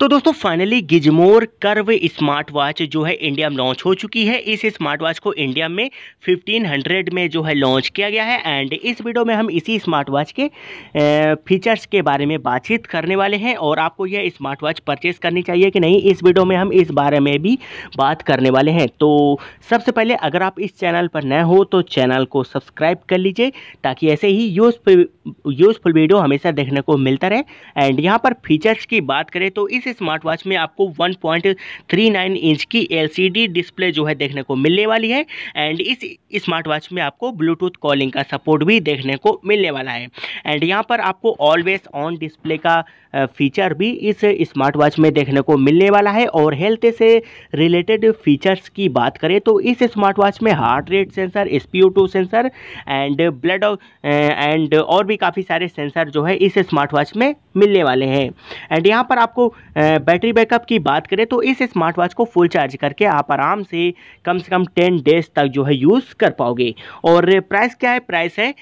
तो दोस्तों finally Gizmore curve smart watch जो है इंडिया में लॉन्च हो चुकी है। इस स्मार्ट वॉच को इंडिया में 1500 में जो है लॉन्च किया गया है एंड इस वीडियो में हम इसी स्मार्ट वॉच के फीचर्स के बारे में बातचीत करने वाले हैं और आपको यह स्मार्ट वॉच परचेस करनी चाहिए कि नहीं, इस वीडियो में हम इस बारे में भी बात करने वाले हैं। तो सबसे पहले अगर आप इस चैनल पर नए हो तो चैनल को सब्सक्राइब कर लीजिए ताकि ऐसे ही यूज़फुल वीडियो हमेशा देखने को मिलता रहे। एंड यहाँ पर फीचर्स की बात करें तो इस स्मार्ट वॉच में आपको 1.39 इंच की LCD डिस्प्ले जो है देखने को मिलने वाली है एंड इस स्मार्ट वॉच में आपको ब्लूटूथ कॉलिंग का सपोर्ट भी देखने को मिलने वाला है। एंड यहाँ पर आपको ऑलवेज ऑन डिस्प्ले का फीचर भी इस स्मार्ट वॉच में देखने को मिलने वाला है। और हेल्थ से रिलेटेड फीचर्स की बात करें तो इस स्मार्ट वॉच में heart rate sensor, SpO2 sensor and blood and और भी काफ़ी सारे सेंसर जो है इस स्मार्ट वॉच में मिलने वाले हैं। एंड यहाँ पर आपको बैटरी बैकअप की बात करें तो इस स्मार्ट वॉच को फुल चार्ज करके आप आराम से कम 10 डेज तक जो है यूज़ कर पाओगे। और प्राइस क्या है? प्राइस है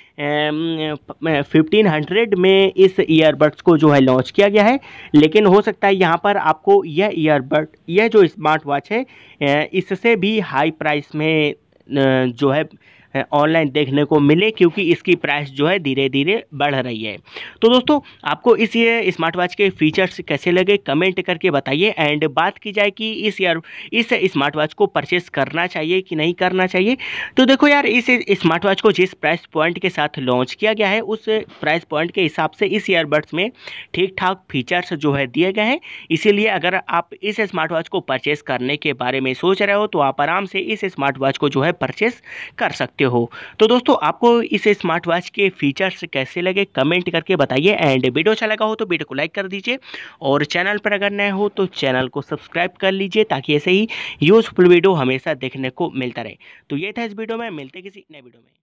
1500 में इस ईयरबड्स को जो है लॉन्च किया गया है, लेकिन हो सकता है यहाँ पर आपको यह ईयरबड यह जो स्मार्ट वॉच है इससे भी हाई प्राइस में जो है ऑनलाइन देखने को मिले क्योंकि इसकी प्राइस जो है धीरे धीरे बढ़ रही है। तो दोस्तों आपको इस स्मार्ट वॉच के फीचर्स कैसे लगे कमेंट करके बताइए। एंड बात की जाए कि इस स्मार्ट वॉच को परचेस करना चाहिए कि नहीं करना चाहिए, तो देखो यार इस स्मार्ट वॉच को जिस प्राइस पॉइंट के साथ लॉन्च किया गया है उस प्राइस पॉइंट के हिसाब से इस ईयरबड्स में ठीक ठाक फीचर्स जो है दिए गए हैं। इसीलिए अगर आप इस स्मार्ट वॉच को परचेस करने के बारे में सोच रहे हो तो आप आराम से इस स्मार्ट वॉच को जो है परचेस कर सकते हो। तो दोस्तों आपको इस स्मार्ट वॉच के फीचर्स कैसे लगे कमेंट करके बताइए। एंड वीडियो अच्छा लगा हो तो वीडियो को लाइक कर दीजिए और चैनल पर अगर नए हो तो चैनल को सब्सक्राइब कर लीजिए ताकि ऐसे ही यूजफुल वीडियो हमेशा देखने को मिलता रहे। तो ये था इस वीडियो में, मिलते किसी नए वीडियो में।